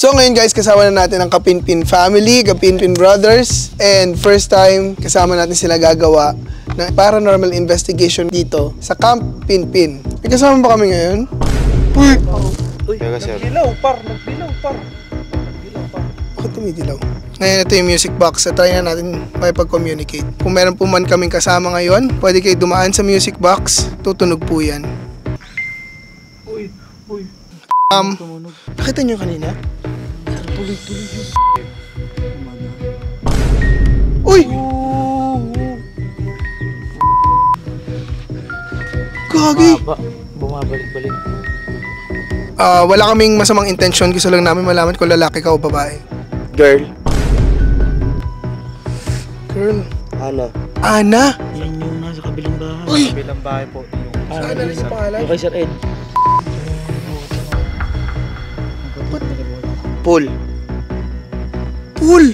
So ngayon guys, kasama na natin ang Capinpin Family, Capinpin Brothers, and first time kasama natin sila gagawa ng paranormal investigation dito sa Camp Pinpin. May kasama ba kami ngayon? Uy! Uy! Nagbilaw par! Bakit tumidilaw? Ngayon, ito yung music box. So, try na natin makipag-communicate. Kung meron po man kaming kasama ngayon, pwede kayo dumaan sa music box. Tutunog po yan. Uy! Uy! Nakita nyo kanina? Tuloy yung Uy! Gagi! Bumabalik-balik. Wala kaming masamang intention. Gusto lang namin malaman kung lalaki ka o babae. Girl? Ana? Yan yung nasa kabilang bahay. Uy! Kabilang bahay po. Saan na rin yung pangalan? Okay, Sir Ed. Pool! Woo!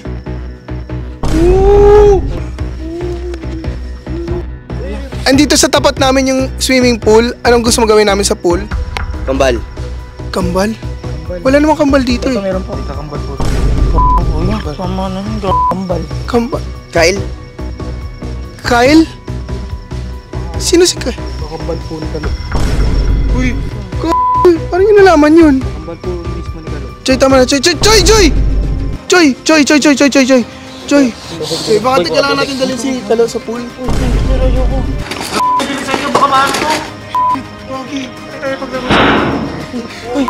Andito sa tapat namin yung swimming pool. Anong gusto mo gawin namin sa pool? Kambal. Kambal? Wala namang kambal dito eh. Ito meron po. Ito kambal po. Sama na yung kambal. Kambal? Kyle? Kyle? Sino si Kyle? Kambal po ni Kalo. Uy! Kambal! Parang yung nalaman yun. Kambal po mismo ni Kalo. Choy, tama na! Choy! Baka kailangan natin dalhin si Kalo sa pool. Oh, pero ayoko. Bilis sa'yo, baka maano ko! Togi! Ay, pagdagos ako. Uy!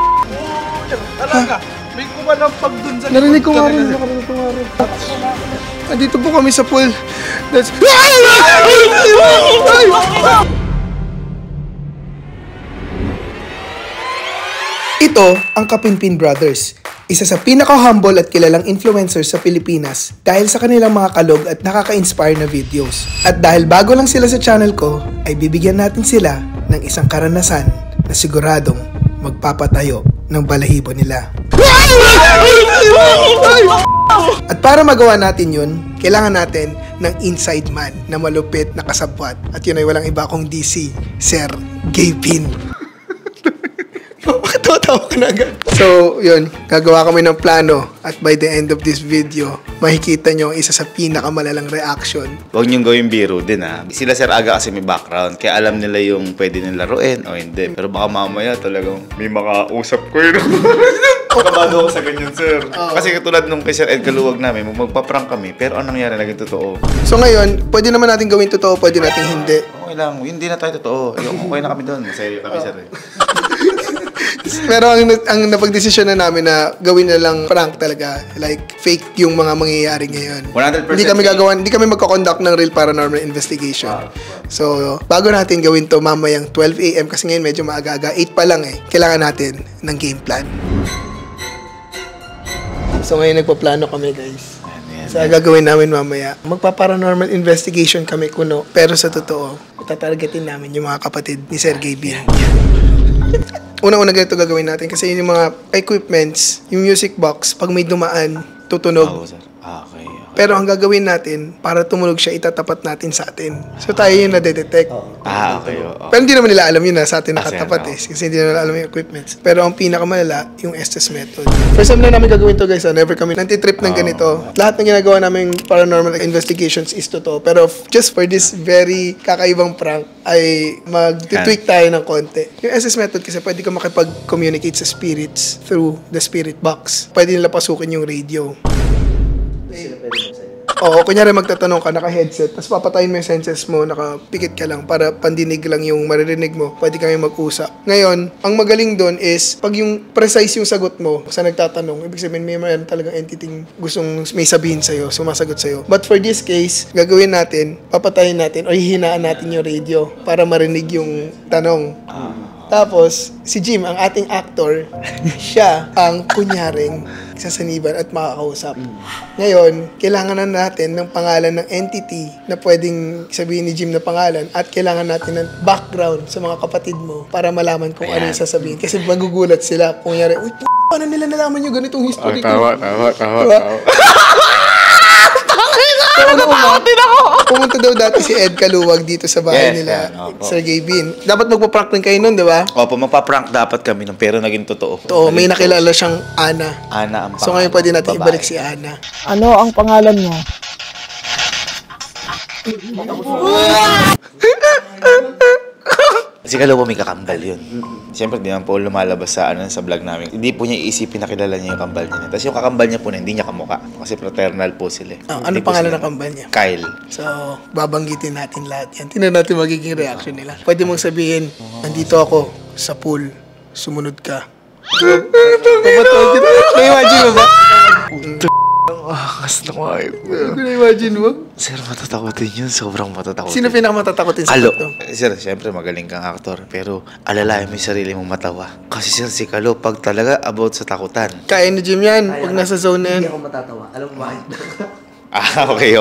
Talaga! May kumalang pag dun sa... Narinig ko nga rin. Andito po kami sa pool. That's... Ito ang Capinpin Brothers. Isa sa pinaka-humble at kilalang influencers sa Pilipinas dahil sa kanilang mga kalog at nakaka-inspire na videos. At dahil bago lang sila sa channel ko, ay bibigyan natin sila ng isang karanasan na siguradong magpapatayo ng balahibo nila. At para magawa natin yun, kailangan natin ng inside man na malupit na kasabwat. At yun ay walang iba kung DC, Ser Geybin. So, yun, gagawa kami ng plano at by the end of this video, makikita nyo ang isa sa pinakamalalang reaction. Huwag nyo gawin biro din ha. Sila Sir Aga kasi may background, kaya alam nila yung pwede nila laruin o hindi. Pero baka mamaya talagang may makausap ko yun. Kabado ako sa ganyan, sir. Kasi katulad nung kay Sir Ed Caluag namin, magpa-prank kami. Pero anong nangyari naging totoo? So ngayon, pwede naman natin gawin totoo, pwede natin hindi. Okay lang, hindi na tayo totoo. Okay na kami doon. Seryo kami, sir. Pero ang napagdesisyon na namin na gawin na lang prank talaga. Like, fake yung mga mangyayari ngayon. 100%. Hindi kami magkakonduct ng real paranormal investigation. So, bago natin gawin to mamayang 12 AM, kasi ngayon medyo maaga-aga, 8 pa lang eh. Kailangan natin ng game plan. So, ngayon nagpaplano kami guys. So, gagawin namin mamaya. Magpa-paranormal investigation kami kuno. Pero sa totoo, tatargetin namin yung mga kapatid ni Ser Geybin. Una-una ganito gagawin natin kasi yun yung mga equipments, yung music box, pag may dumaan, tutunog. Okay. Pero ang gagawin natin, para tumunog siya, itatapat natin sa atin. So tayo yung nadedetect. Okay. Pero hindi naman nila alam yun na sa atin nakatapat eh. Kasi hindi naman alam yung equipments. Pero ang pinakamalala, yung Estes method. First time na namin gagawin to guys. Never kami nantitrip ng ganito. Lahat ng ginagawa namin paranormal investigations is totoo. Pero just for this very kakaibang prank, ay mag-tweak tayo ng konti. Yung SS method kasi pwede ka makipag-communicate sa spirits through the spirit box. Pwede nila pasukin yung radio. Oo, kunyari magtatanong ka, naka-headset, tapos papatayin mo yung senses mo, naka-pikit ka lang para pandinig lang yung maririnig mo, pwede kami mag-usap. Ngayon, ang magaling doon is, pag yung precise yung sagot mo sa nagtatanong, ibig sabihin may mayroon talagang entity gustong may sabihin sa'yo, sumasagot sa'yo. But for this case, gagawin natin, papatayin natin, o hihinaan natin yung radio para marinig yung tanong. Tapos, si Jim, ang ating actor, siya ang kunyaring sasaniban at makakausap. Ngayon, kailangan na natin ng pangalan ng entity na pwedeng sabihin ni Jim na pangalan at kailangan natin ng background sa mga kapatid mo para malaman kung ano yung sasabihin. Kasi magugulat sila. Kung nangyari, uy, paano nila nalaman yung ganitong history? Tawa. Natatakot din ako. Pumunta daw dati si Ed Caluag dito sa bahay nila. Ser Geybin. Dapat magpa-prank rin kayo nun, di ba? Opo, magpa-prank dapat kami nun, pero naging totoo. Oo, may nakilala siyang Ana. Ana ang pangalan. So ngayon pwede natin ibalik si Ana. Ano ang pangalan mo? Si Kalo po may kakambal yun. Siyempre, di naman po lumalabas sa, sa vlog namin. Hindi po niya iisipin na kilala niya yung kambal niya. Tapos yung kakambal niya po na hindi niya kamuka. Kasi fraternal po sila. Oh, ano pangalan ng kambal niya? Kyle. So, babanggitin natin lahat yan. Tingnan natin magiging reaction nila. Pwede mong sabihin, nandito ako sa pool. Sumunod ka. Na-imagine mo ba? Akas na wife. Na-imagine mo? Sir, matatakotin yun. Sobrang matatakotin. Sino pinakamatatakotin sa Kalo? Sir, siyempre magaling kang aktor. Pero alalayan mo yung sarili mong matawa. Kasi sir, si Kalo pag talaga about sa takutan. Kaya ni Jim yan. Pag nasa zone na yan. Hindi ako matatawa. Alam mo ba? Ah, okay.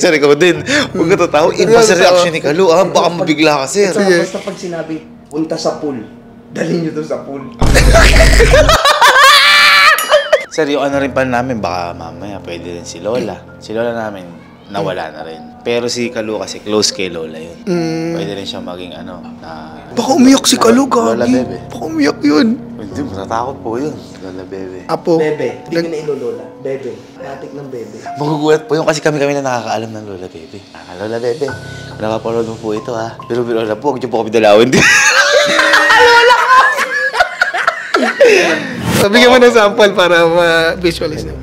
Sir, ikaw din. Huwag ka tatawa. Iba sa reaction ni Kalo. Ah, baka mabigla ka, sir. Basta pag sinabi, punta sa pool. Dali nyo doon sa pool. Sir, yung ano rin pala namin, baka mamaya pwede rin si Lola. Si Lola namin, nawala na rin. Pero si Kalo kasi close kay Lola yun. Pwede rin siya maging ano, na... Baka umiyak si Kalo, gagi. Lola Bebe. Baka umiyak yun. Hindi, matatakot po yun. Lola Bebe. Apo. Bebe. Hindi ko na ilolola. Bebe. Matik ng Bebe. Magugulat po yun kasi kami-kami na nakakaalam ng Lola Bebe. Ah, Lola Bebe. Nakapalood mo po ito, ha. Pero Lola po, huwag niyo po kami dalawin din. Lola ka! Bigyan mo ng sample para ma-visualize na.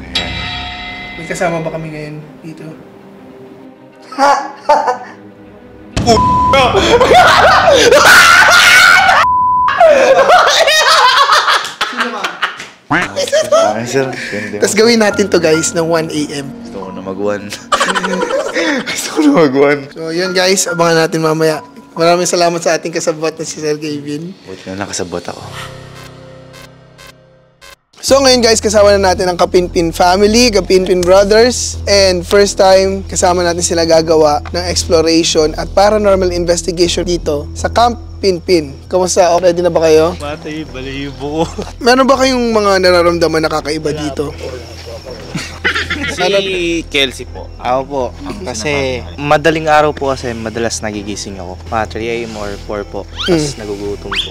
May kasama ba kami ngayon dito? Tapos gawin natin to guys ng 1 AM. Gusto ko na mag-1. So yun guys, abangan natin mamaya. Maraming salamat sa ating kasabot na si Ser Geybin. Buti na nakasabot ako. So ngayon guys, kasama na natin ang Capinpin Family, Capinpin Brothers, and first time kasama natin sila gagawa ng exploration at paranormal investigation dito sa Camp Pinpin. Kamusta? Okay din na ba kayo? Matay, balibo. Meron ba kayong mga nararamdaman na kakaiba dito? Si Kelsey po. Ako po. Kasi madaling araw po kasi madalas nagigising ako. Mga 3 AM or 4 po. Tapos nagugutom po.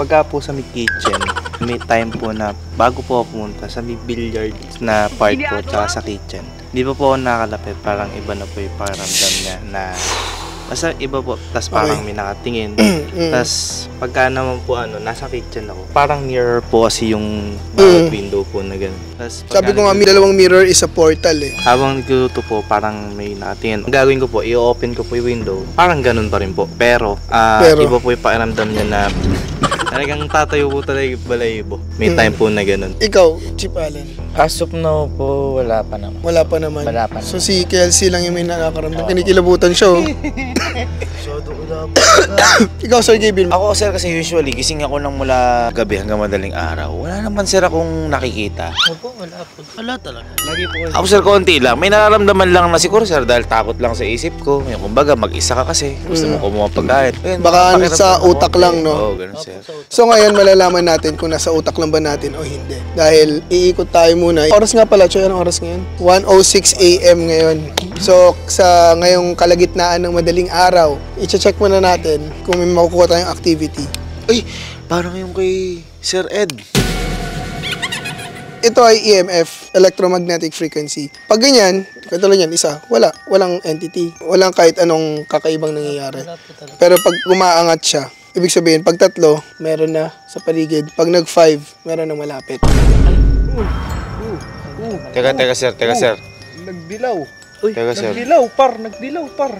Pagka po sa may kitchen, may time po na bago po ako pumunta sa may billiard na part po tsaka sa kitchen. Hindi pa po ako nakalapit. Parang iba na po yung pakiramdam niya na... Basta iba po, tas parang may nakatingin. Tas pagka naman po ano, nasa kitchen ako. Parang mirror po kasi yung window po na gano'n. Sabi ko nga, may dalawang mirror, isa portal eh. Habang nagluto po, parang may nakatingin. Ang gagawin ko po, i-open ko po yung window. Parang gano'n pa rin po. Pero, iba po yung pakiramdam niya na talagang tatayo po talaga yung balayibo. May time po na gano'n. Ikaw, Chip Allen? As of now po, wala pa naman. Wala pa naman. So si Kelsey lang yung may nakakaramdam. Kinikilabutan siya oh. Ikaw, Ser Geybin? Ako, sir, kasi usually, gising ako ng mula gabi hanggang madaling araw. Wala naman, sir, akong nakikita. Opo, wala po. Wala talaga. Lagi po. Ako, sir, konti lang. May nararamdaman lang na siguro, sir, dahil takot lang sa isip ko. Ngayon, kumbaga, mag-isa ka kasi. Gusto mo kumuha pagkain. Baka sa utak lang, no? Oo, ganun, sir. So ngayon, malalaman natin kung nasa utak lang ba natin o hindi. Dahil iikot tayo muna. Oras nga pala, Choy, anong oras ngayon? 1:06 AM ngayon. So sa ngayong kalagitnaan ng madaling araw, i-check muna natin kung may makukuha tayong activity. Ay, parang yung kay Sir Ed. Ito ay EMF, electromagnetic frequency. Pag ganyan, katulad yan, isa, walang entity, walang kahit anong kakaibang nangyayari. Pero pag umaangat siya, ibig sabihin, pag 3, meron na sa paligid. Pag nag-5, meron na malapit. Teka sir. Nagdilaw. Uy, nagdilaw par.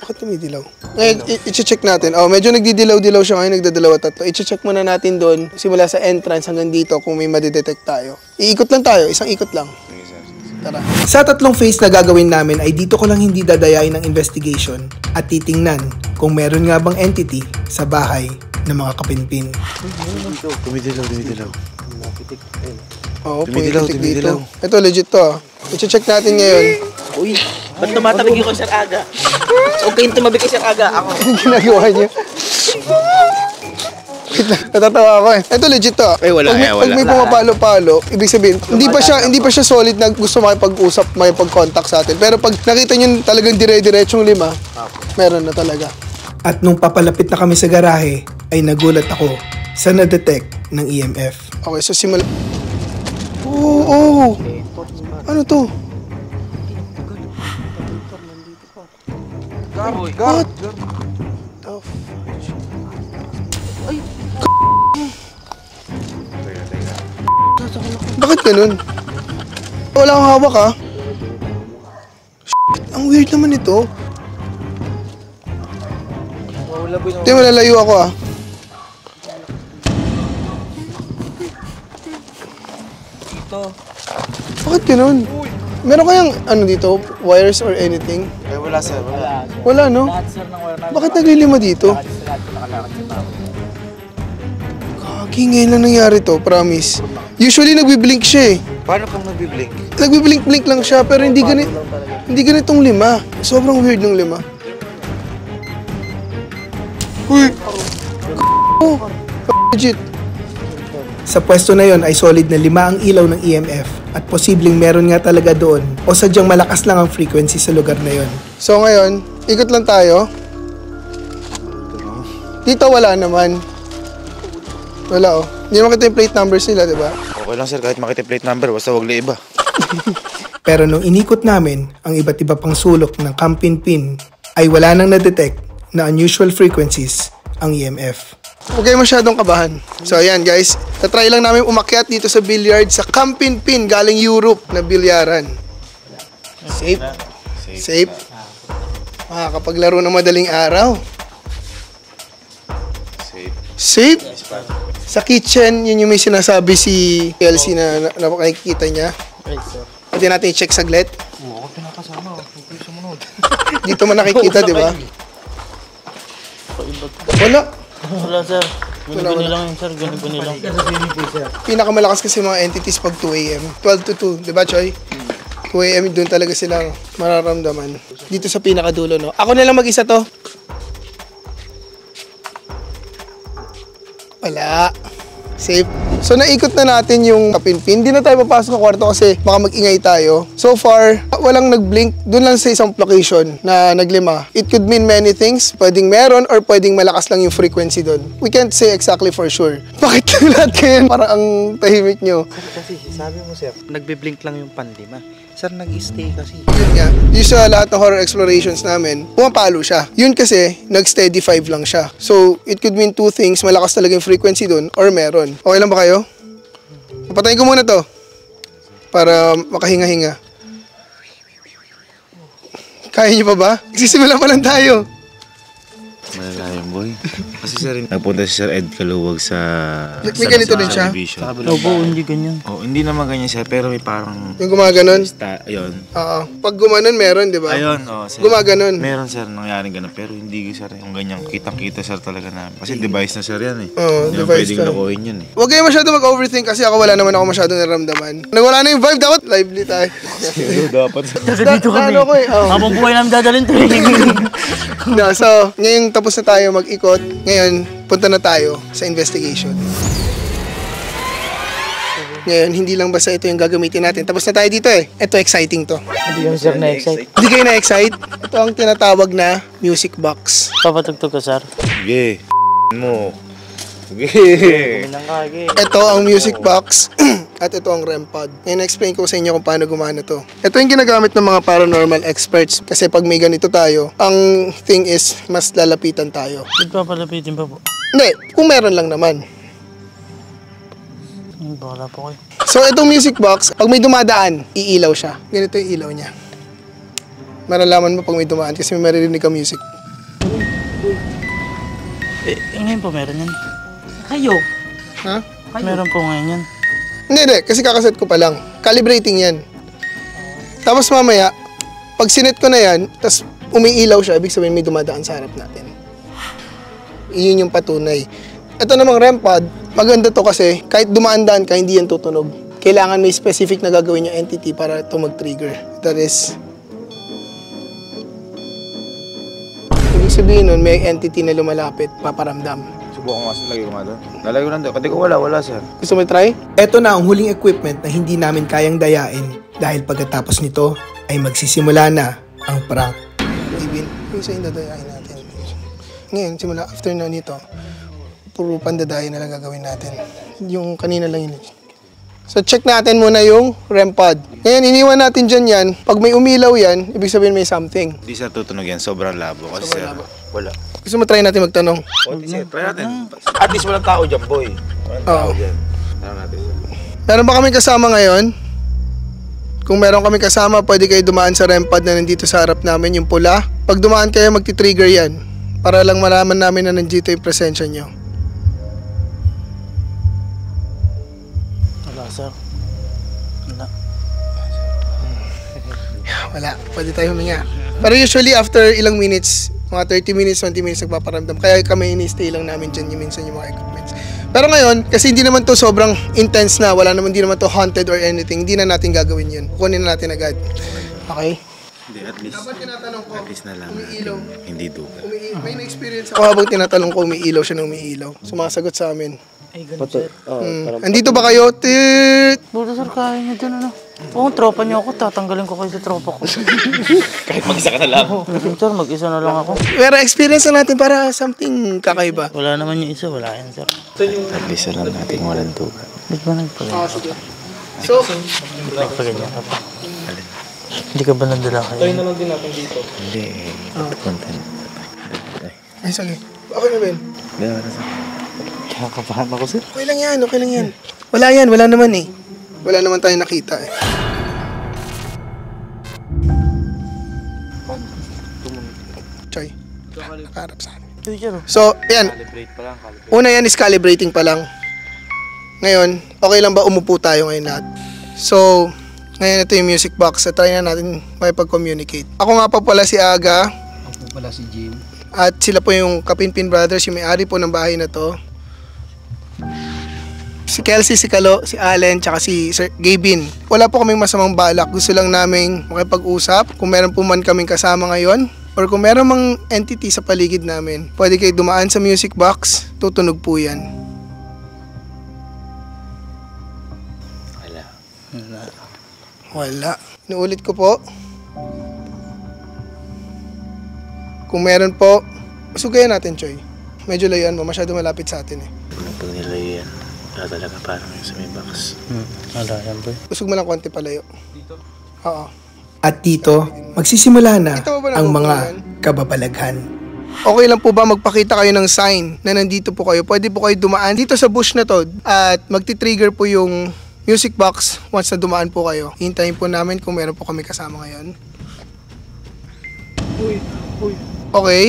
Bakit tumidilaw? Ngayon, i-check natin. Oh, medyo nagdidilaw-dilaw siya ngayon, nagdadalawa-tatlo. I-check muna natin doon, simula sa entrance hanggang dito kung may madidetect tayo. Iikot lang tayo, isang ikot lang. Tara. Sa 3 phase na gagawin namin ay dito ko lang hindi dadayain ng investigation at titingnan kung meron nga bang entity sa bahay ng mga Kapinpin. Tumidilaw. Oo, pumitik dito. Ito, legit to. I-check natin ngayon. Uy, ba't tumatabi ko Sir Aga? Huwag kayong tumabi kay Sir Aga. Ako. Anong ginagawa niya? Wait lang, natatawa ako eh. Ito legit to. Eh, wala, pag may pumapalo-palo, ibig sabihin, hindi pa siya solid na gusto makipag-usap, makipag-contact sa atin. Pero pag nakita nyo talagang dire-diretsyong lima, meron na talaga. At nung papalapit na kami sa garahe, ay nagulat ako sa na-detect ng EMF. Okay, so simula... Oo, oo! Ano to? What? Oh, ay! Bakit ganun? Wala akong hawak ah! Ang weird naman ito! Hindi, malalayo ako ah! Bakit ganun? Meron kayang ano dito? Wires or anything? Eh, wala sir, wala. Wala no? Bakit naglilima dito? Kaki, ngayon lang nangyari to, promise. Usually nagbiblink siya eh. Paano kung nagbiblink? Nagbiblink-blink lang siya pero hindi ganitong lima. Sobrang weird ng lima. Uy! Oh! Legit! Sa pwesto na yon ay solid na lima ang ilaw ng EMF at posibleng meron nga talaga doon o sadyang malakas lang ang frequency sa lugar na yon. So ngayon, ikot lang tayo. Dito wala naman. Wala oh. Hindi makita yung plate numbers nila, di ba? Okay lang sir, kahit makita yung plate number, basta wag na iba. Pero nung inikot namin ang iba't iba pang sulok ng Capinpin ay wala nang na-detect na unusual frequencies ang EMF. Huwag kayo masyadong kabahan. So ayan guys, tatry lang namin umakyat dito sa billiard sa Capinpin galing Europe na bilyaran. Safe. Safe. Makakapaglaro ng madaling araw. Safe. Safe. Sa kitchen, yun yung may sinasabi si Kelsey na nakikita niya. Pwede natin i-check saglit. Oo, pinakasama. Huwag kayo sumunod. Dito man nakikita, di ba? Wala. Wala sir, guni-guni lang yun sir, guni-guni lang. Pinakamalakas kasi mga entities pag 2 AM 12 to 2, diba Choy? 2 AM doon talaga sila mararamdaman. Dito sa pinakadulo no, ako na lang mag-isa to. Wala, safe. So naikot na natin yung Capinpin, hindi na tayo papasok ng kwarto kasi baka mag-ingay tayo. So far, walang nag-blink, doon lang sa isang location na naglima. It could mean many things, pwedeng meron or pwedeng malakas lang yung frequency doon. We can't say exactly for sure. Bakit lahat kayo parang ang tahimik nyo? Kasi sabi mo sir, nagbe-blink lang yung pandima. Sir, nag-stay kasi. Yun nga. Yung sa lahat ng horror explorations namin, pumapalo siya. Yun kasi, nag-steady 5 lang siya. So, it could mean two things. Malakas talaga yung frequency dun or meron. Okay lang ba kayo? Papatayin ko muna to. Para makahinga-hinga. Kaya nyo pa ba? Nagsisimula pa lang tayo. Malalayang boy. Kasi sir, nagpunta si Sir Ed Caluag sa... May ganito din siya? Oo, hindi ganyan. Oo, hindi naman ganyan siya, pero may parang... Yung gumaganon? Ayun. Oo. Pag gumanon, meron, di ba? Ayun, oo. Gumaganon. Meron, sir, nangyaring ganon, pero hindi, sir. Yung ganyan, kitang-kita, sir, talaga namin. Kasi device na, sir, yan eh. Oo, device na. Pwedeng lakuin yun eh. Huwag kayo masyado mag-overthink kasi ako wala naman ako masyadong naramdaman. Nagwala na yung vibe, dapat lively tayo. Dapat. Kasi dito kami. Habang buhay namin dadalhin to. So, ngayong tapos na tayo mag-ikot, ngayon, punta na tayo sa investigation. Ngayon, hindi lang basta ito yung gagamitin natin. Tapos na tayo dito eh. Ito, exciting to. Hindi yung sir na-excite. Hindi kayo na-excite? Ito ang tinatawag na music box. Papatugtog ka, sir. Sige. Mo. Sige. Ito ang music box. At ito ang REM pod. Ngayon, na-explain ko sa inyo kung paano gumana to. Ito yung ginagamit ng mga paranormal experts kasi pag may ganito tayo, ang thing is, mas lalapitan tayo. Magpapalapitin pa po? Hindi, kung meron lang naman. Bala po kayo. So, itong music box, pag may dumadaan, iilaw siya. Ganito yung ilaw niya. Maralaman mo pag may dumaan kasi may maririnig ka music. Eh, ngayon po meron yan. Kayo? Ha? Kayo? Meron po ngayon yan. Hindi, kasi kakaset ko pa lang. Calibrating yan. Tapos mamaya, pag sinet ko na yan, tapos umiilaw siya, ibig sabihin may dumadaan sa harap natin. Iyon yung patunay. Ito namang REM pod, maganda to kasi kahit dumaan-daan ka, hindi yan tutunog. Kailangan may specific na gagawin yung entity para ito mag-trigger. That is... Ibig sabihin nun, may entity na lumalapit, paparamdam. Subukan ko nga, lagay ko nga doon. Nalagay ko lang doon. Pati ko wala, wala sir. Gusto mo try? Eto na ang huling equipment na hindi namin kayang dayain dahil pagkatapos nito ay magsisimula na ang prank. Geybin, yung sa'yo dadayain natin. Ngayon, simula after na nito, puro pandadayan na lang gagawin natin. Yung kanina lang yun. So check natin muna yung REM pod. Ngayon, iniwan natin dyan yan. Pag may umilaw yan, ibig sabihin may something. Hindi sir tutunog yan. Sobrang labo. Kasi sobrang labo. Wala. Gusto mo try natin magtanong? O, sir, try natin. At least walang tao dyan, boy. Walang tao dyan. Tara natin. Meron ba kami kasama ngayon? Kung meron kami kasama, pwede kayo dumaan sa REM pod na nandito sa harap namin, yung pula. Pag dumaan kayo, magti-trigger yan. Para lang malaman namin na nandito yung presensya nyo. Sir, wala. Wala, pwede tayo huminga. Pero usually after ilang minutes, mga 30 minutes, 20 minutes nagpaparamdam. Kaya kami ini-stay lang namin dyan yung minsan yung mga equipments. Pero ngayon, kasi hindi naman to sobrang intense na, wala naman, hindi naman to haunted or anything, hindi na natin gagawin yun. Kukunin na natin agad. Okay? Hindi, at least. Dapat tinatanong ko, umiilaw. Hindi duga. May na-experience ako habang tinatanong ko, umiilaw siya na umiilaw. Sumasagot sa amin. Ay, ganun, sir. Andito ba kayo? Buto, sir, kaya nyo dyan, ano? Oo, tropa nyo ako. Tatanggalin ko kayo sa tropa ko. Kahit mag-isa ka na lang. Oo, sir, mag-isa na lang ako. Pero experience na natin para something kakaiba. Wala naman yung isa, wala yan, sir. At least na lang natin walang duga. Ba't ba nagpaganyan? Oo, sige. So, nagpaganyan ka pa. Hindi ka ba nandala kayo? Tayo na lang din natin dito. Hindi, punta na. Ay, sige. Okay na, Ben. Hindi, wala sa akin. Nakakabahan ako, sir. Okay lang yan, okay lang yan. Wala yan, wala naman eh. Wala naman tayo nakita eh. Choy, nakaharap sa akin. So, yan. Una yan is calibrating pa lang. Ngayon, okay lang ba umupo tayo ngayon lahat? So, ngayon ito yung music box. So, try na natin makipag-communicate. Ako nga pa pala si Aga. Ako pala si Jim. At sila po yung Capinpin Brothers, yung may-ari po ng bahay na to. Si Kelsey, si Kalo, si Allen, tsaka si Ser Geybin. Wala po kaming masamang balak. Gusto lang naming makipag-usap. Kung meron po man kaming kasama ngayon, or kung meron mang entity sa paligid namin, pwede kayo dumaan sa music box. Tutunog po yan. Wala. Wala. Wala. Inuulit ko po. Kung meron po, sugayan natin, Choy. Medyo layuan mo. Masyado malapit sa atin eh. Pag nilayo yan, wala talaga parang yung sa may box. Wala yan, boy. Usog mo lang konti palayo. Dito? Oo. At dito, magsisimula na ang mga kababalaghan. Okay lang po ba magpakita kayo ng sign na nandito po kayo? Pwede po kayo dumaan dito sa bush na to at magti-trigger po yung music box once na dumaan po kayo. Hintayin po namin kung meron po kami kasama ngayon. Uy, uy. Okay.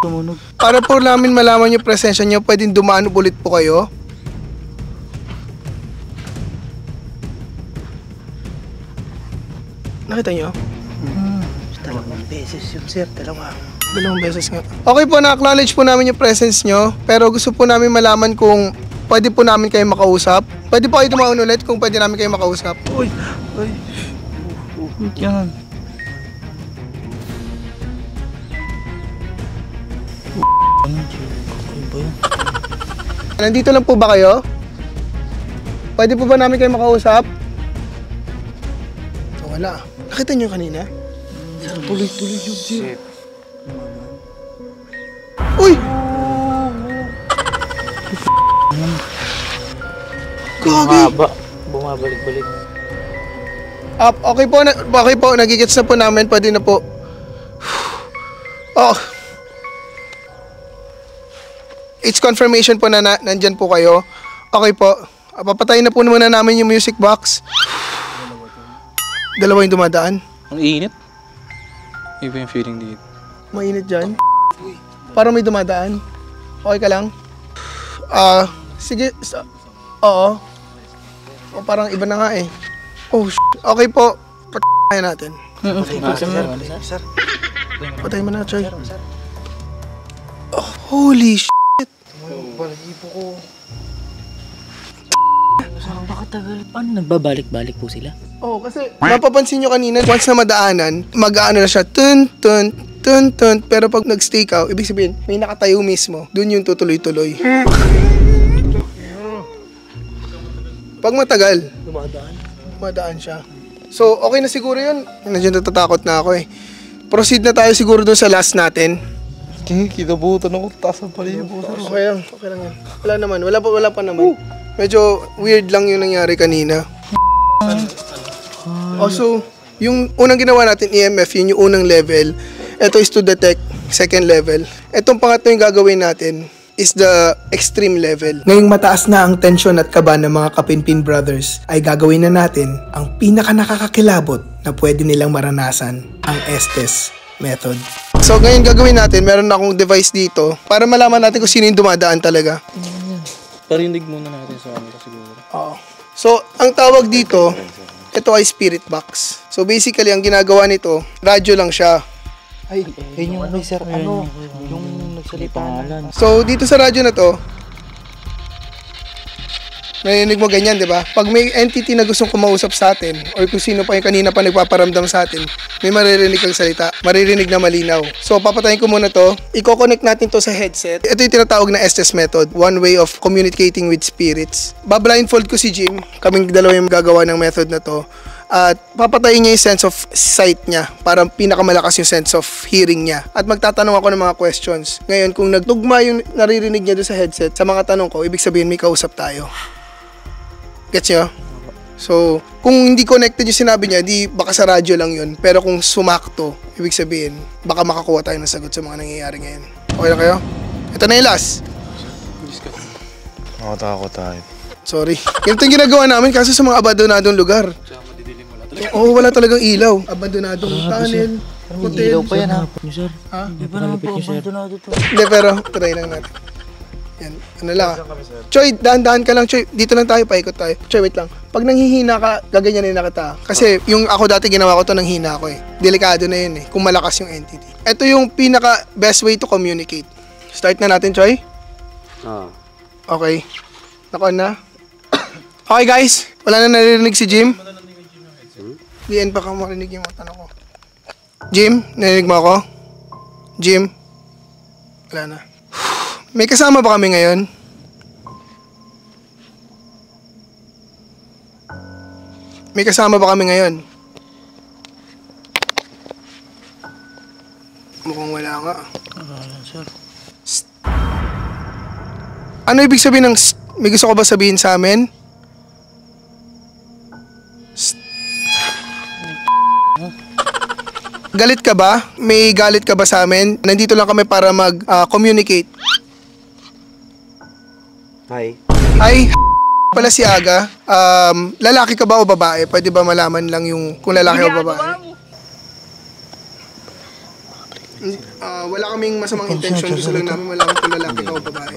Tumunog. Para po namin malaman yung presensya nyo, pwedeng dumaan ulit po kayo. Nakita nyo? Dalawang beses yung sir, dalawa. Dalawang beses nga. Okay po, na-acknowledge po namin yung presence nyo, pero gusto po namin malaman kung pwede po namin kayo makausap. Pwede po kayo dumaan ulit kung pwede namin kayo makausap. Uy! Uy! Yan. Nandito lang po ba kayo? Pwede po ba namin kayo makausap? Wala. Nakita niyo kanina? Tuloy-tuloy yung sir. Uy! Bumaba. Bumabalik-balik. Up. Okay po. Nagigits na po namin. Pwede na po. Oh. It's confirmation po na nandyan po kayo. Okay po. Papatayin na po muna namin yung music box. Dalawa yung dumadaan. Ang init. Iba yung feeling dito. Mainit dyan. Parang may dumadaan. Okay ka lang? Sige. Oo. O, parang iba na nga eh. Oh, okay po. Patayin natin. Sir. Patayin mo na, Choy. Holy balahibo ko. Saan ba katagal? Paano nagbabalik-balik po sila? Oo, kasi mapapansin nyo kanina, once na madaanan, mag-aano na siya, tun, tun, tunt-tunt. Pero pag nag-stay ka, ibig sabihin, may nakatayo mismo. Doon yung tutuloy-tuloy. Pag matagal, dumadaan siya. So, okay na siguro yun. Nandiyan natatakot na ako eh. Proceed na tayo siguro doon sa last natin. Okay, kinabutan ako. Taas ang pala yung buta. Okay lang yan. Wala naman. Wala pa naman. Medyo weird lang yung nangyari kanina. Also, yung unang ginawa natin, EMF, yun yung unang level. Ito is to detect, second level. Itong pangatlo yung gagawin natin is the extreme level. Ngayong mataas na ang tension at kaba ng mga Kapinpin Brothers, ay gagawin na natin ang pinaka nakakakilabot na pwede nilang maranasan, ang Estes Method. So ngayon gagawin natin, meron akong device dito para malaman natin kung sino yung dumadaan talaga. Parinig muna natin sa kanila siguro. Oo. So ang tawag dito, ito ay spirit box. So basically, ang ginagawa nito, radyo lang siya. Ay, yun yung sir, ano? Yung nagsalita. So dito sa radyo na to, narinig mo ganyan, di ba? Pag may entity na gustong kumausap sa atin, or kung sino pa yung kanina pa nagpaparamdam sa atin, may maririnig kang salita, maririnig na malinaw. So, papatayin ko muna to. I-coconnect natin to sa headset. Ito yung tinatawag na Estes Method, one way of communicating with spirits. Bablindfold ko si Jim, kaming dalawa yung gagawa ng method na to. At papatayin niya yung sense of sight niya, parang pinakamalakas yung sense of hearing niya. At magtatanong ako ng mga questions. Ngayon, kung nagtugma yung naririnig niya doon sa headset, sa mga tanong ko, ibig sabihin may kausap tayo. Gets nyo? So, kung hindi connected yung sinabi niya, di baka sa radyo lang yun. Pero kung sumakto, ibig sabihin, baka makakuha tayo ng sagot sa mga nangyayari ngayon. Okay na kayo? Ito na yung last. Makatakot tayo. Sorry. Ganito yung ginagawa namin kasi sa mga abandonadong lugar. Oo, wala talagang ilaw. Abandonadong tunnel, hotel. Ilaw pa yan ha? Ha? Hindi pa naman po abandonado to. Hindi, pero try lang natin. Yan, ano lang ha? Choy, dahan-dahan ka lang, Choy. Dito lang tayo, paikot tayo. Choy, wait lang. Pag nanghihina ka, gaganyanin na kita. Kasi yung ako dati ginawa ko to, nanghina ko eh. Delikado na yun eh, kung malakas yung entity. Ito yung pinaka best way to communicate. Start na natin, Choy? Oo. Okay. Naka-on na? Okay guys, wala na naririnig si Jim. Diyan pa ka marinig yung mga tanong ko. Jim, narinig mo ako? Jim? Wala na. May kasama ba kami ngayon? May kasama ba kami ngayon? Mukhang wala nga. Ano ibig sabihin ng st? May gusto ko ba sabihin sa amin? St? Galit ka ba? May galit ka ba sa amin? Nandito lang kami para mag-communicate. Hi. Ay, pala si Aga. Lalaki ka ba o babae? Pwede ba malaman lang yung kung lalaki o babae? Wala kaming masamang intention. Gusto lang namin malaman kung lalaki ka o babae.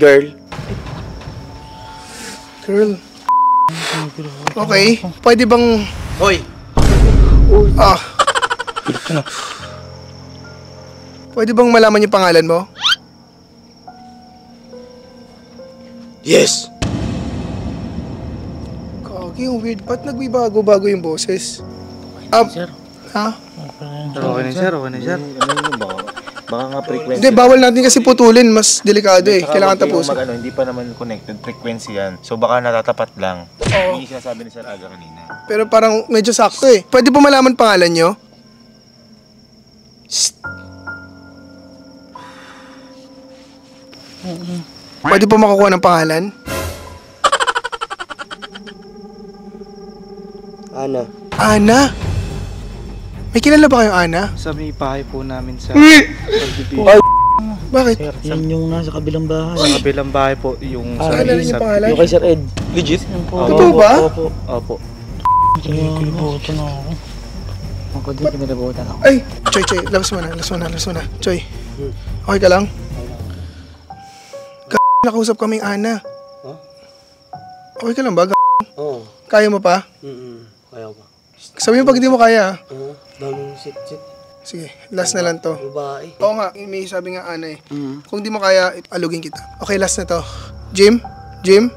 Girl. Girl. Okay. Pwede bang... Hoy! Ah. Pwede bang malaman yung pangalan mo? Yes! Kagi, yung weird. Ba't nagbibago-bago yung boses? Sir. Ha? Okay na, sir. Okay na, sir. Baka nga frequency. Hindi, bawal natin kasi putulin. Mas delikado eh. Kailangan tapusin. Hindi pa naman connected. Frequency yan. So baka natatapat lang. Oo. Hindi sinasabi ni Sir Aga kanina. Pero parang medyo sakto eh. Pwede po malaman pangalan nyo? Shhh. Pwede po makakuha ng pangalan? Ana. Ana? May kilala ba kayong Ana? Sa may bahay po namin sa... Bakit? Sir, yan yung nasa kabilang bahay. Sa kabilang bahay po yung... Ana na rin yung pangalan? Yung kay Sir Ed. Legit? Totoo ba? Opo. Kinilabutan ako. Magkakadil kinilabutan ako. Ay! Choy, Choy. Labas mo na. Choy. Okay ka lang? Nakausap kaming Ana. Huh? Okay ka lang ba? Oo. Kaya mo pa? Kaya ko pa. Sabi mo pag hindi mo kaya. Oo. Daming sit-sit. Sige, last na lang to. Babae. Oo nga, may sabi nga Ana eh. Kung hindi mo kaya, alugin kita. Okay, last na to. Jim? Jim?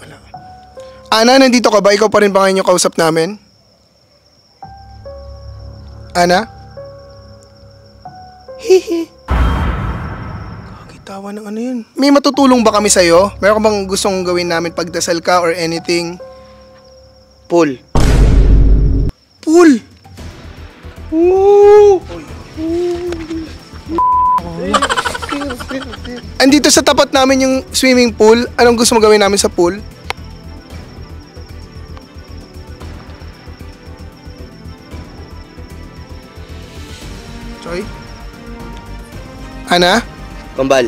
Wala. Ana, nandito ka ba? Ikaw pa rin ba ngayon yung kausap namin? Ana? Hihi. Kakitawan ng ano yun. May matutulong ba kami sa'yo? Meron bang gustong gawin namin, pagdasal ka or anything? Pull. Pull! Ooh! Andito sa tapat namin yung swimming pool. Anong gusto mong gawin namin sa pool? Choy? Ana? Kambal.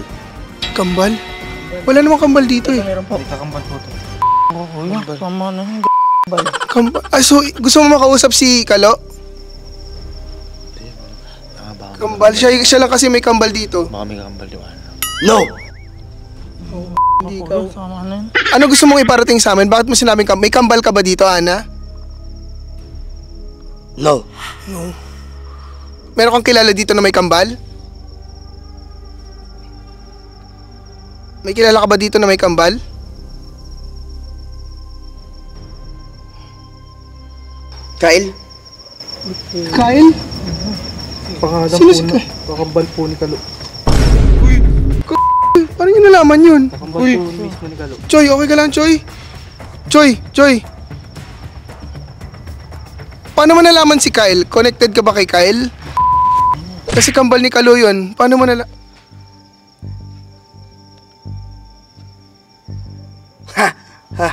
Kambal? Wala namang kambal dito eh. Meron po. Kambal po ito. Kambal. Kambal. Ah, so gusto mo makausap si Kalo? Kambal, siya lang kasi may kambal dito. Baka may kambal yung ano. No! Oh, hindi ka. Ano gusto mong iparating sa amin? Bakit mo sinabing kambal? May kambal ka ba dito, Ana? No. No. Meron kang kilala dito na may kambal? May kilala ka ba dito na may kambal? Kyle? Kyle? Pangalang po na, kakambal po ni Kalo. Uy, parang yun nalaman yun. Kakambal po mismo ni Kalo. Choy, okay ka lang, Choy? Choy, Choy. Paano mo nalaman si Kyle? Connected ka ba kay Kyle? Kasi kambal ni Kalo yun. Paano mo nalaman? Ha! Ha!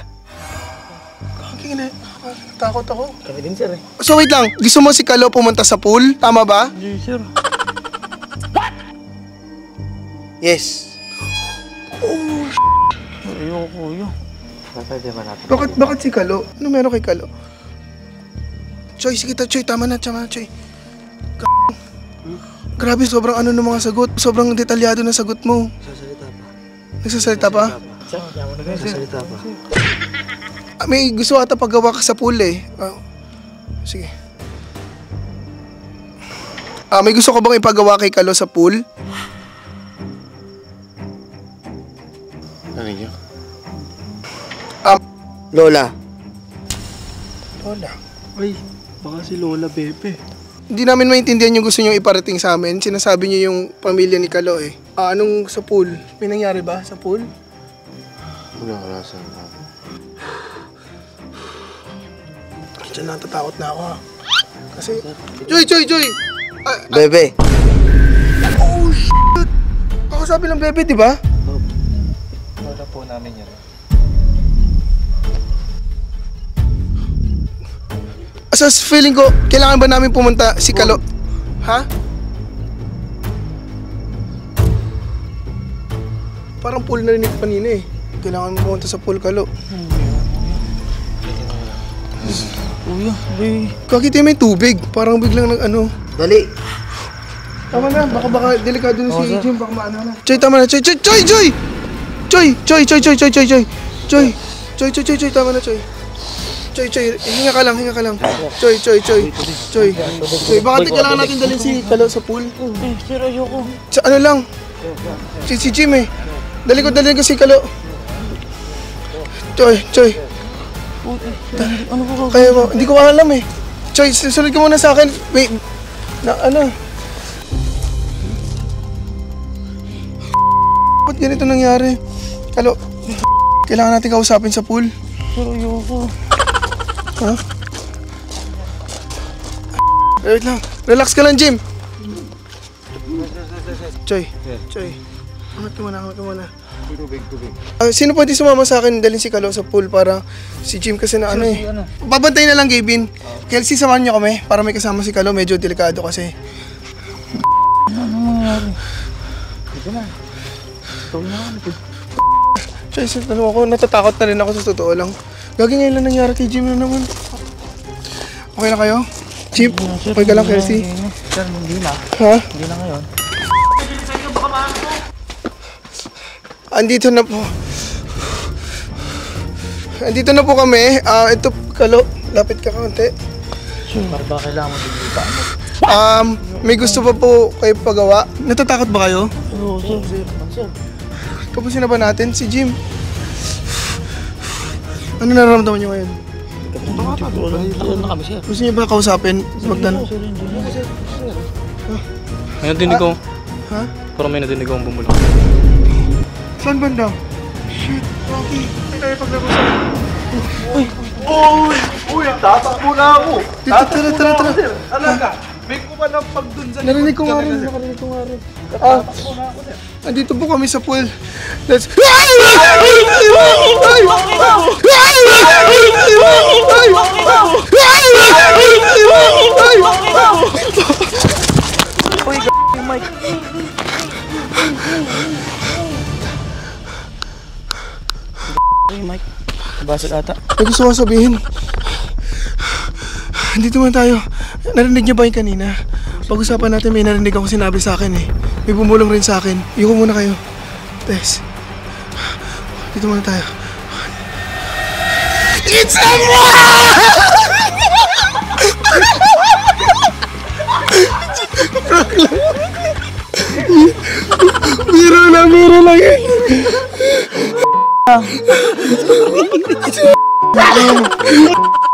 Takot ako. Kami din, sir eh. So wait lang, gusto mo si Kalo pumunta sa pool? Tama ba? Yes, sir. What? Yes. Oh, s***. Ayoko yun. Bakit si Kalo? Ano meron kay Kalo? Choy, sige ta, Choy. Tama na, Choy. Grabe, sobrang ano ng mga sagot. Sobrang detalyado ng sagot mo. Nagsasalita pa. Nagsasalita pa? Nagsasalita pa. May gusto ata paggawa ka sa pool eh. Sige. May gusto ka bang ipagawa kay Kalo sa pool? Ano niyo? Lola. Lola? Ay, baka si Lola Bebe. Hindi namin maintindihan yung gusto nyo iparating sa amin. Sinasabi nyo yung pamilya ni Kalo eh. Anong sa pool? May nangyari ba sa pool? Wala sa amin. Diyan na, tatakot na ako. Kasi... Joy! Bebe! Oh, shit! Ako sabi lang Bebe, di ba? Wala po namin yan. So, feeling ko, kailangan ba namin pumunta si Kalo? Ha? Parang pool na rinig panina eh. Kailangan mo pumunta sa pool, Kalo. Uy, uy. Kakita may tubig. Parang biglang nag-ano. Dali. Tama na. Baka delikado na si Jim. Baka maano na. Choy, tama na. Choy! Choy, tama na, Choy. Choy. Hinga ka lang. Choy. Baka kailangan natin dalhin si Kalo sa pool. Sir, ayoko. Sa ano lang? Si Jim eh. Dalhin ko si Kalo. Choy. Ano ko kaya mo? Hindi ko alam eh. Choy, susunod ka muna sa akin. Wait. Ano? Ba't ganito nangyari? Kalo, kailangan natin kausapin sa pool. Pero ayoko. Ha? Wait lang. Relax ka lang, Jim. Choy. Amat ka muna. Tubig. Sino pwede sumama sa akin dalhin si Kalo sa pool para si Jim kasi na ano eh. Babantay na lang, Geybin. Kelsey, samahan niyo kami para may kasama si Kalo. Medyo delikado kasi. Ano, natatakot na rin ako sa totoo lang. Gagi, ngayon lang nangyari kay Jim na naman. Okay na kayo? Jim, okay ka lang, Kelsey? Sir, hindi na. Ha? Hindi na ngayon. Andito na po kami. Ito, Kalo, lapit ka kaunti. Para ba kailangan mo dito? May gusto pa po kayo pagawa? Natatakot ba kayo? Oo, sir. Kapusin na ba natin si Jim? Ano nararamdaman niyo ngayon? Kapusin na kami, sir. Gusto niyo ba kausapin? Magtanong? Sir, hindi na. Ngayon, tinig ko. Ha? Parang may nadinig akong bumulong. Saan banda? Shit, Rocky. Ay tayo paglaro sa... Uy! Uy! Uy! Tatakbo na ako! Tatakbo na ako, sir! Alaga! May kumalang pag dun sa... Narinig ko nga rin, narinig ko nga rin. Tatakbo na ako, sir. Andito po kami sa pool. Let's... Uy, yung mic! Yung mic! Basag ata. Ay, gusto ko sabihin. Dito man tayo. Narinig niyo ba yung kanina? Pag-usapan natin, may narinig ako sinabi sa akin eh. May bumulong rin sa akin. Iko muna kayo. Tess. Dito muna tayo. It's a Biro lang, biro lang eh.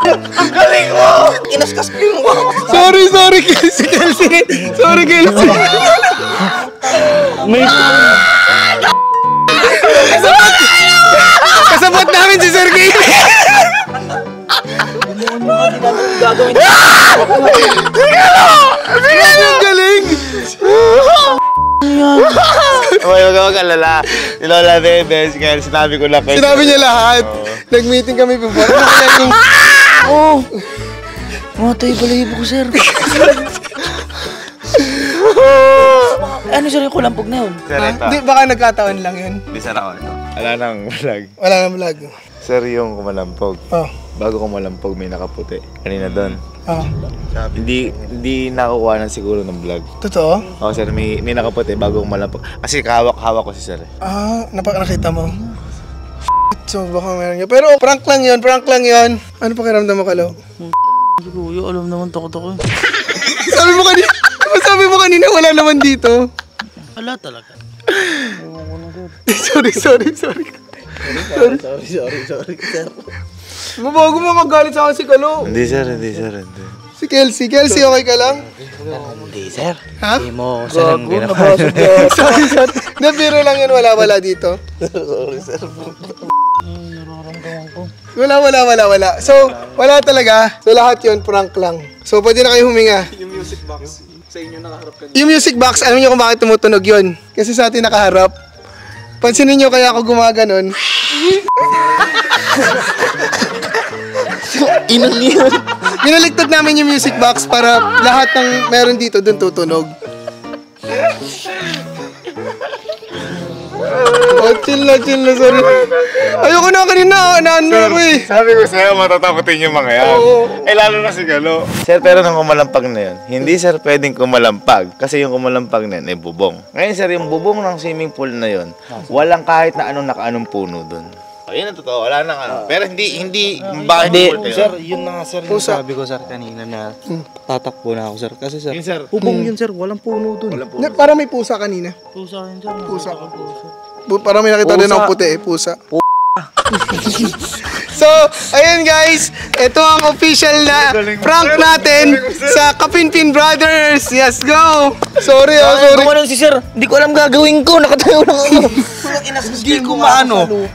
Ang galing mo! Inaskas ko yung wow! Sorry, sorry Kelsey, Kelsey! Sorry Kelsey! May... Kasabot! Kasabot namin si Ser Geybin! Ang galing! Okay, wag ka lala. Si Lola Bebe, sinabi ko na kayo. Sinabi niya lahat. Nag-meeting kami before. Oh! Matay pala ibo ko, sir. Ano, sir? Yung kulampog na yun? Hindi, baka nagkataon lang yun. Hindi, sir ako ito. Wala nang vlog. Wala nang vlog. Sir, yung kumalampog. Bago kumalampog, may nakaputi. Kanina doon. Hindi nakukuha na siguro ng vlog. Totoo? Oo, sir. May nakaputi bago kumalampog. Kasi kahawak-hawak ko si sir. Nakita mo? So baka meron niya. Pero prank lang yun, prank lang yun. Ano pakiramdam mo, Kalo? Hindi ko, yo, alam naman takot ako. Sabi mo kanina, wala naman dito. Wala talaga. Sorry, sir. Mabago mo magalit sa akin si Kalo. Hindi, sir. Si Kelsey. Kelsey, okay ka lang? Hindi, sir. Ha? Hindi mo salang ginawa. Sorry, sir. Nabiro lang yun, wala-wala dito. Sorry, sir. Wala. So, wala talaga. So, lahat yun, prank lang. So, pwede na kayo huminga. Yung music box, sa inyo nakaharap kanina. Yung music box, alam niyo kung bakit tumutunog yun? Kasi sa atin nakaharap. Pansinin niyo kaya ako gumaganon. Inang yun. Minaliktad namin yung music box para lahat ng meron dito dun tutunog. Oh, chill na, sorry. Ayoko na kanina, naan ko eh. Sabi ko sa'yo, matatakutin yung mga yan. Eh, lalo na si Kalo. Sir, pero nung kumalampag na yun, hindi sir pwedeng kumalampag. Kasi yung kumalampag na yun, bubong. Ngayon sir, yung bubong ng swimming pool na yun, walang kahit na anong nakaanong puno dun. Ayun ang totoo, wala na nga. Pero hindi, sir, yun na nga sir, yung sabi ko sir kanina na tatakbo na ako sir. Kasi sir, bubong yun sir, walang puno dun. Parang may pusa kanina. Pusa yun sir. Parang may nakita din ng puti eh, pusa. So, ayun guys, ito ang official na prank natin sa Capinpin Brothers. Yes, go! Sorry. Ano si sir? Hindi ko alam gagawin ko, nakatayo lang ako.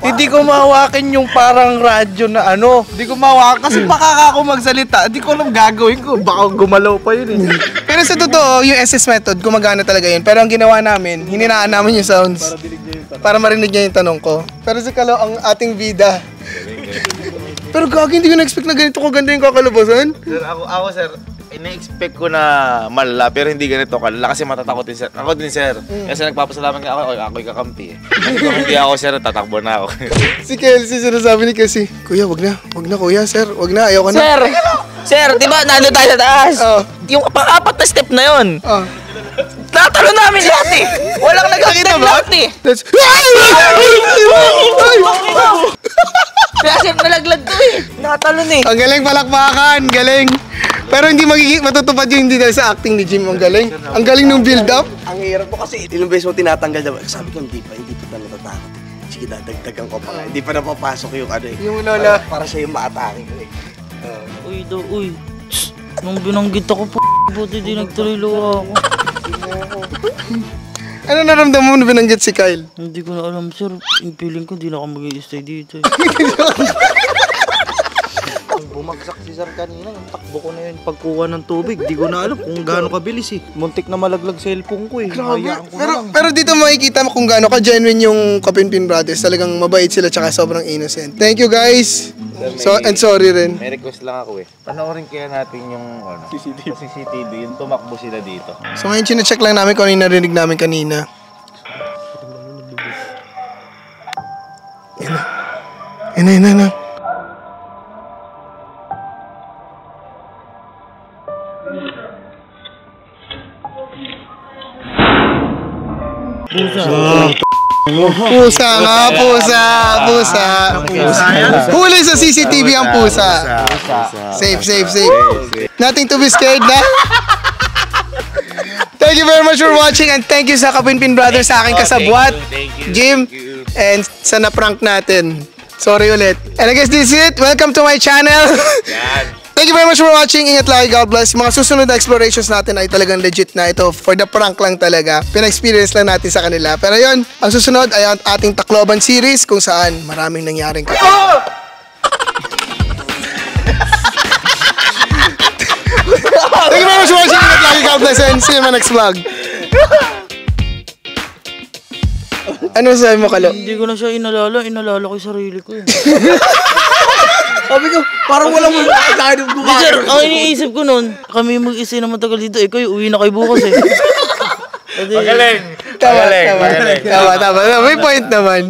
Hindi ko mahawakan yung parang radyo na ano. Hindi ko mahawakan kasi baka ako magsalita. Hindi ko alam gagawin ko. Baka gumalaw pa yun eh. Pero sa totoo, yung SS method, gumagana talaga yun. Pero ang ginawa namin, hininaan namin yung sounds. Para marinig niya yung tanong ko. Pero si Kalo, ang ating bida. Pero gagi, hindi ko na-expect na ganito kaganda yung kakalabasan. Sir, ako sir, ina-expect ko na malala, pero hindi ganito kalala kasi matatakot din sir. Ako din sir, kasi nagpapasalaman ka ako'y kakampi eh. Kakampi ako sir, tatakbo na ako. Si Kelsey, sinasabi ni Kelsey, Kuya, wag na kuya sir, wag na, ayaw ka na. Sir, diba nandun tayo sa taas? Yung pang-apat na step na yun. Natalo namin lahat eh! Walang nag-step lahat eh! Kaya sir, nalaglag ko eh! Natalon eh! Ang galing palakpakan! Galing! Pero hindi matutupad yung hindi dahil sa acting ni Jim. Ang galing! Ang galing nung build-up! Ang hirap po kasi ilang beses mo tinatanggal naman. Sabi ko, hindi pa na natatakot eh. Sige, dadagdagan ko pa nga. Hindi pa napapasok yung ano eh. Yung lola! Para siya yung maatake ko eh. Uy! Nung binanggit ako po buti di nagtuloy luha ako. Ano naramdaman mo na binanggit si Kyle? Hindi ko na alam, sir. Yung feeling ko, hindi na ako mag-i-stay dito. Bumagsak si Sir kanina, yung takbo ko na yun. Pagkuha ng tubig, di ko na alam kung gaano kabilis eh. Muntik na malaglag sa cellphone ko eh. Hayaan ko pero, na pero dito makikita mo kung gaano ka-genuine yung Capinpin Brothers. Talagang mabait sila tsaka sobrang innocent. Thank you guys! So, and sorry rin. May request lang ako eh. Panoorin kaya natin yung ano, CCTV, yung tumakbo sila dito. So ngayon chine-check lang namin kung ano yung narinig namin kanina. Yan na. Pusa. Huli sa CCTV ang pusa. Safe. Nothing to be scared na. Thank you very much for watching and thank you sa Capinpin Brothers sa aking kasabwat, Jim, and sa na-prank natin. Sorry ulit. And I guess this is it. Welcome to my channel. Thank you very much for watching. Ingat lagi. God bless. Mga susunod na explorations natin ay talagang legit na ito. For the prank lang talaga. Pina-experience lang natin sa kanila. Pero yun, ang susunod ay ang ating Tacloban series kung saan maraming nangyaring kapatid. Oh! Thank you very much for watching. Ingat lagi. God bless and see you in my next vlog. Ano sabi mo, Kalo? Hindi ko na siya inalala. Inalala ko yung sarili ko. Sabi ko, parang wala mo nakakita ng gumawa. Sir, ang iniisip ko noon, kami mag-isa na matagal dito. Ikaw, uwi na kayo bukas eh. Magaling. Tama. May point naman.